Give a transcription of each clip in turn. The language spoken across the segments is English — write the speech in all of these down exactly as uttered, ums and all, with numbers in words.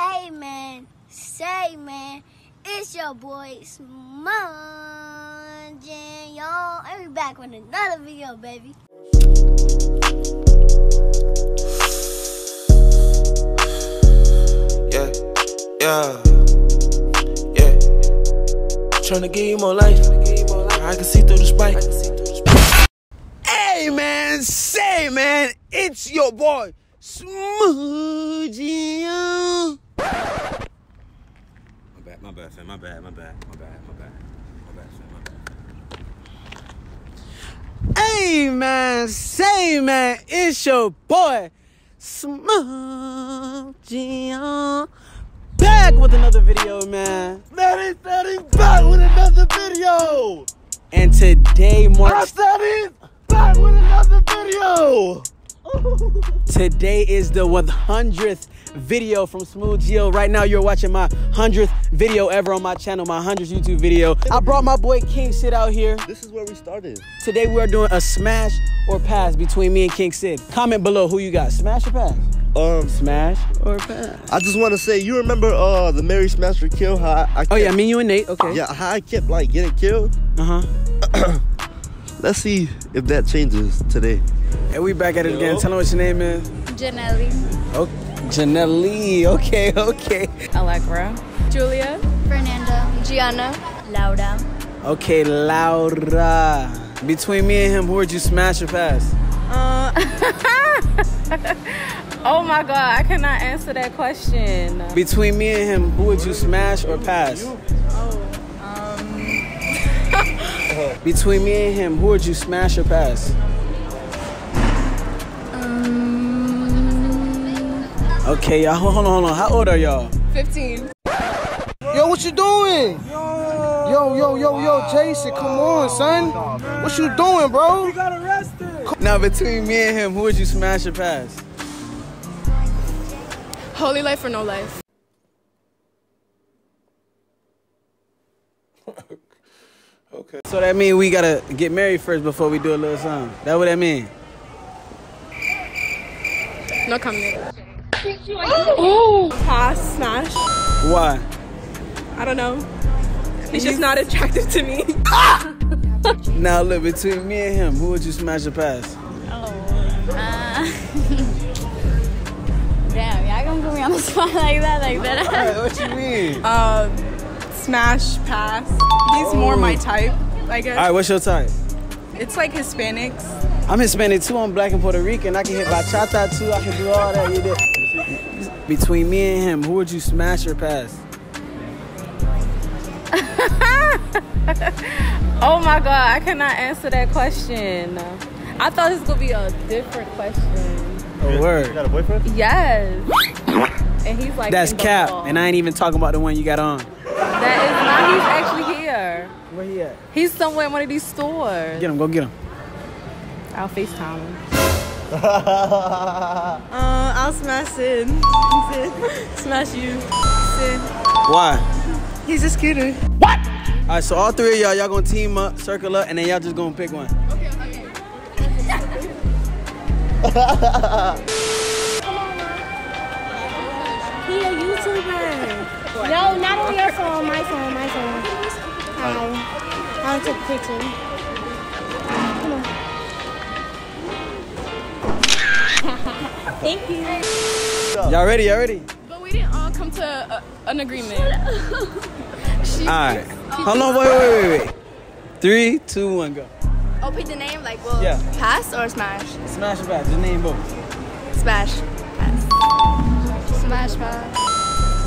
Amen. Say man. It's your boy SmoothGio, y'all. I'll be back with another video, baby. Yeah, yeah, yeah. Tryna give you more life. I can see through the spike. Hey man, say man, it's your boy SmoothGio. My bad, fam. My bad, my bad, my bad, my bad, my bad, my bad. Hey, man, say, man, it's your boy, SmoothGio, back with another video, man. Man, it's that back with another video. And today marks... I said back with another video. Today is the one hundredth video from SmoothGio. Right now you're watching my one hundredth video ever on my channel, my one hundredth YouTube video. I brought my boy KingCid out here. This is where we started. Today we are doing a smash or pass between me and KingCid. Comment below who you got, smash or pass? Um, Smash or pass? I just want to say, you remember uh, the Mary Smash or Kill? How I, I kept, oh yeah, me, you, and Nate, okay. Yeah, how I kept like getting killed. Uh-huh. Let's see if that changes today. Hey, we back at it again. Tell them what your name is. Janelle Lee. Oh, Janelle Lee. Okay, okay. Allegra. Julia. Fernanda. Gianna. Laura. Okay, Laura. Between me and him, who would you smash or pass? Uh, oh my God, I cannot answer that question. Between me and him, who would you smash or pass? Oh, um. Between me and him, who would you smash or pass? Okay, y'all, hold on, hold on. How old are y'all? fifteen. Yo, what you doing? Yo, yo, yo, yo, yo, Jason, come on, son. What you doing, bro? You got arrested. Now, between me and him, who would you smash or pass? Holy life or no life? Okay. So that means we gotta get married first before we do a little something. That what that mean? No comment. Oh, pass, smash. Why? I don't know. He's just not attractive to me. Ah! Now look, between me and him, who would you smash or pass? Oh, uh, damn, y'all gonna put me on the spot like that, like that. Right, what you mean? Uh, smash, pass. He's oh. more my type, I guess. All right, what's your type? It's like Hispanics. I'm Hispanic too. I'm black and Puerto Rican. I can hit bachata too. I can do all that. You did. Between me and him, who would you smash or pass? Oh my God, I cannot answer that question. I thought this was gonna be a different question. A word. You got a boyfriend? Yes. And he's like, that's cap. Ball. And I ain't even talking about the one you got on. That is not. He's actually here. Where he at? He's somewhere in one of these stores. Get him. Go get him. I'll FaceTime him. uh, I'll smash Sid. Sid. Smash you. Sid. Why? He's a scooter. What? Alright, so all three of y'all, y'all gonna team up, circle up, and then y'all just gonna pick one. Okay, okay. He a YouTuber. No, not on your phone, my phone, my phone. Hi. I took a picture. Thank you. Y'all ready? Y'all ready? But we didn't all come to a, an agreement. All right. Hold on. Wait, wait, wait, wait. Three, two, one, go. Oh, pick the name. Like, well, yeah. Pass or smash? Smash or pass. The name both. Smash. Pass. Smash pass.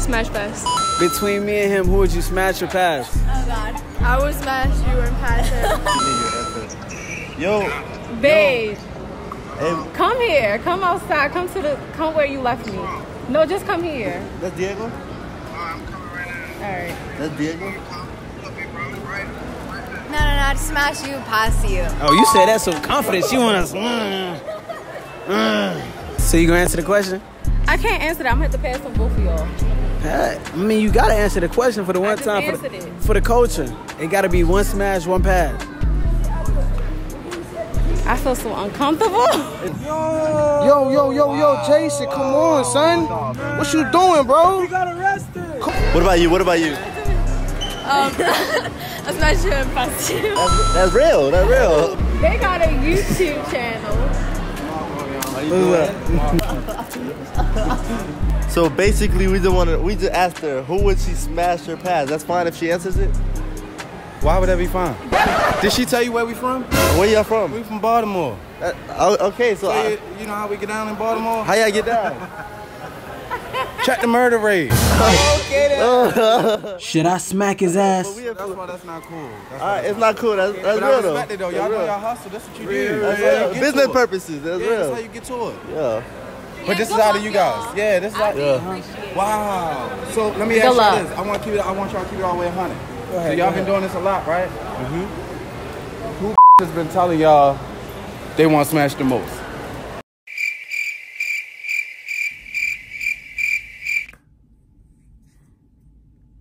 Smash pass. Between me and him, who would you smash or pass? Oh God. I would smash you and pass him. Yo. Babe. Yo. Hey. Come here, come outside, come to the, come where you left me. No, just come here. That's Diego? I'm coming right now. All right. That's Diego? No, no, no, I'd smash you, pass you. Oh, you said that so confident, she wants to mm, mm. So you gonna answer the question? I can't answer that, I'm gonna have to pass on both of y'all. I mean, you gotta answer the question for the one time, for the, for the culture. It gotta be one smash, one pass. I feel so uncomfortable. Yo, yo, yo, yo, yo, Jason, come on, son. What you doing, bro? You got arrested. What about you? What about you? Um, that's not your impression. That's, that's real. That's real. They got a YouTube channel. So basically, we just wanted, we just asked her, who would she smash her past? That's fine if she answers it. Why would that be fine? Did she tell you where we from? Where y'all from? We from Baltimore. Uh, okay, so, so I, you know how we get down in Baltimore? How y'all get down? Check the murder rate. Okay, should I smack his ass? That's why that's not cool. That's all right, it's not cool. That's, that's real though. I respect it though. Y'all know y'all hustle. That's what you do. That's real. Business purposes. That's real. That's how you get to it. Yeah. But this is out of you guys. Yeah, this is out of you. Wow. So let me ask you this. I want to keep it. I want y'all to keep it all the way one hundred. So y'all been doing this a lot, right? Mm-hmm. Who has been telling y'all they want to smash the most?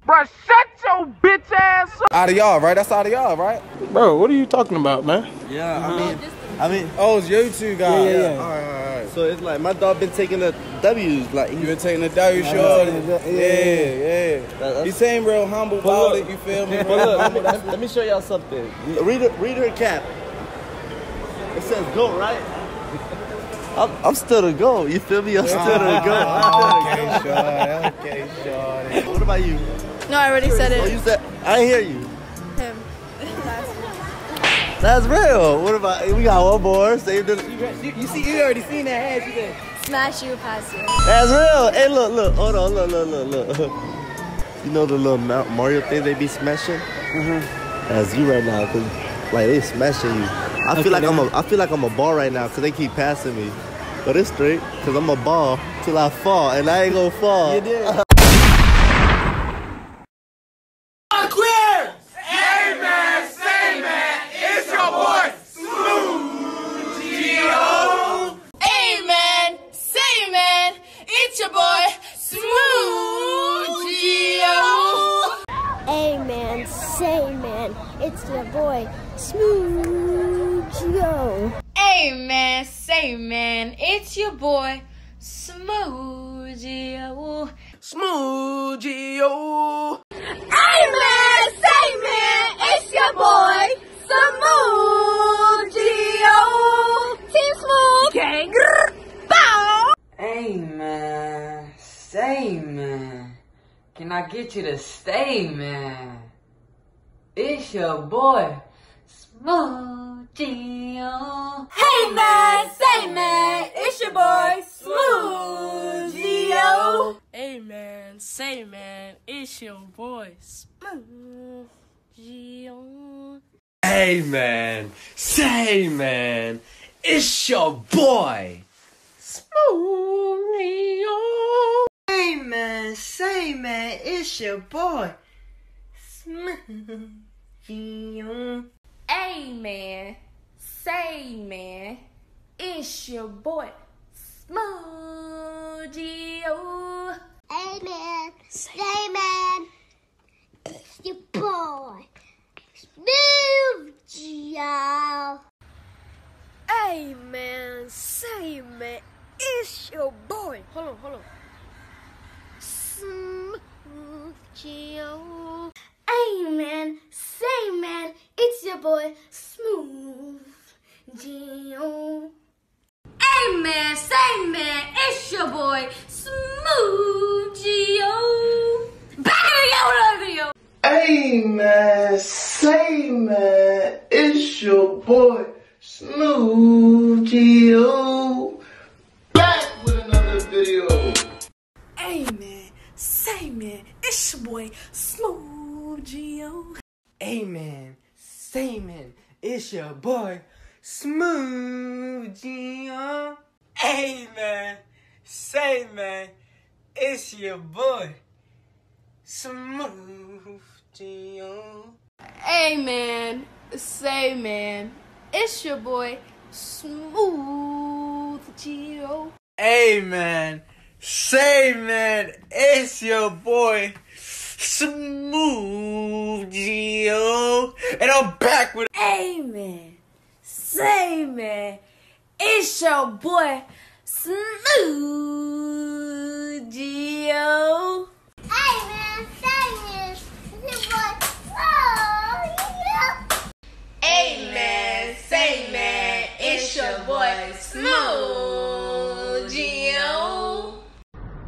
Bruh, shut your bitch ass up. Out of y'all, right? That's out of y'all, right? Bro, what are you talking about, man? Yeah, mm-hmm. I mean, I mean, oh, it's you two guys. Yeah, yeah, yeah. All right, all right. So it's like my dog been taking the W's, like you been taking the W, sure. Yeah, yeah. yeah. He's saying real humble, violent. You feel me? But look, let, me, let me show y'all something. Read, read her cap. It says go, right? I'm, I'm still a go. You feel me? I'm still a go. I'm still a go. Okay, sure. Okay, sure. What about you? No, I already said it. Oh, you said I hear you. Him. That's real. What about we got one more? Save the. You, you see, you already seen that head. You smash you past you. That's real. Hey, look, look, hold on, look, look, look, look. You know the little Mario thing they be smashing? Mm-hmm. That's you right now, cause like they smashing you. I okay, feel like man. I'm a, I feel like I'm a ball right now, cause they keep passing me. But it's straight, cause I'm a ball till I fall, and I ain't gonna fall. You did. It's your boy, SmoothGio. Hey man, say man, it's your boy, SmoothGio. SmoothGio. Hey man, say man, it's your boy, SmoothGio. Team Smooth Gang. Bow. Hey man, say man, can I get you to stay, man? It's your boy, SmoothGio. Hey man, say man, it's your boy, SmoothGio. Hey man, say man, it's your boy, SmoothGio. Hey man, say man, it's your boy, SmoothGio. Hey man, say man, it's your boy, SmoothGio. Hey man, say man, it's your boy, SmoothGio. Hey man, say man, it's your boy, SmoothGio. Hey man, say man, it's your boy. Hold on, hold on. SmoothGio. Hey man, say man, it's your boy, SmoothGio. Hey man, say man, it's your boy, SmoothGio. Back in the old video. Hey man, say man, it's your boy, SmoothGio. Back with another video. Hey man, say man, it's your boy, SmoothGio. Gio. Hey man, say man, it's your boy, SmoothGio. Hey man, say man, it's your boy, SmoothGio. Hey man, say man, it's your boy, SmoothGio. Hey man, say man, it's your boy, SmoothGio. And I'm back with. Hey man, say, man, it's your boy SmoothGio. Hey, man, say this. It's your boy. Oh, yeah. Hey, man, say, man, it's your boy SmoothGio.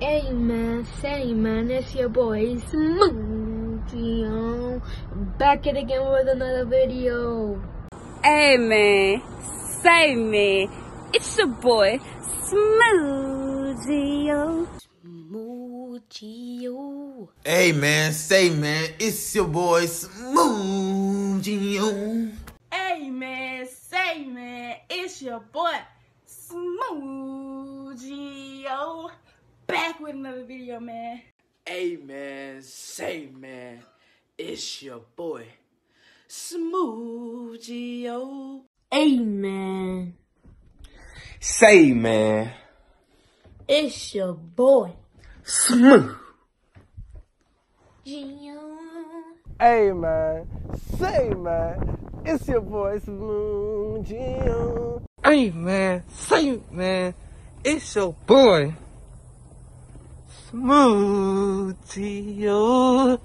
Hey, man, say, man, it's your boy Smooth. Back it again with another video. Hey man, say man, it's your boy SmoothGio. SmoothGio. Hey man, say man, it's your boy SmoothGio. Hey man, say man, it's your boy SmoothGio. Back with another video, man. Hey man, say man, it's your boy SmoothGio. Hey man, say man, it's your boy SmoothGio. Hey man, say man, it's your boy SmoothGio. Hey man, say man, it's your boy SmoothGio.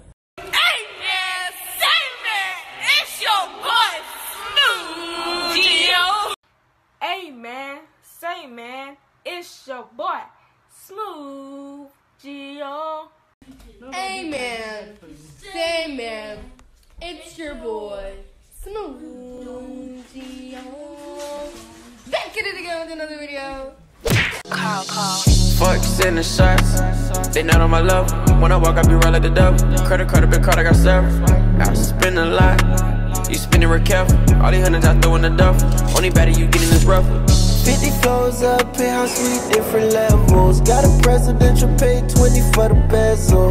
Hey man, say man, it's your boy SmoothGio. Hey man, say man, it's your boy SmoothGio. Hey man, say man, it's your boy SmoothGio. Back at it again with another video. Call, call. Fuck sending shots. They not on my love. When I walk, I be roll at the dub. Credit card, a big card, I got several. I spend a lot. You spending real careful. All these hundreds I throw in the duff. Only better you getting this rough. fifty flows up, penthouse suite, different levels. Got a presidential pay, twenty for the bezel.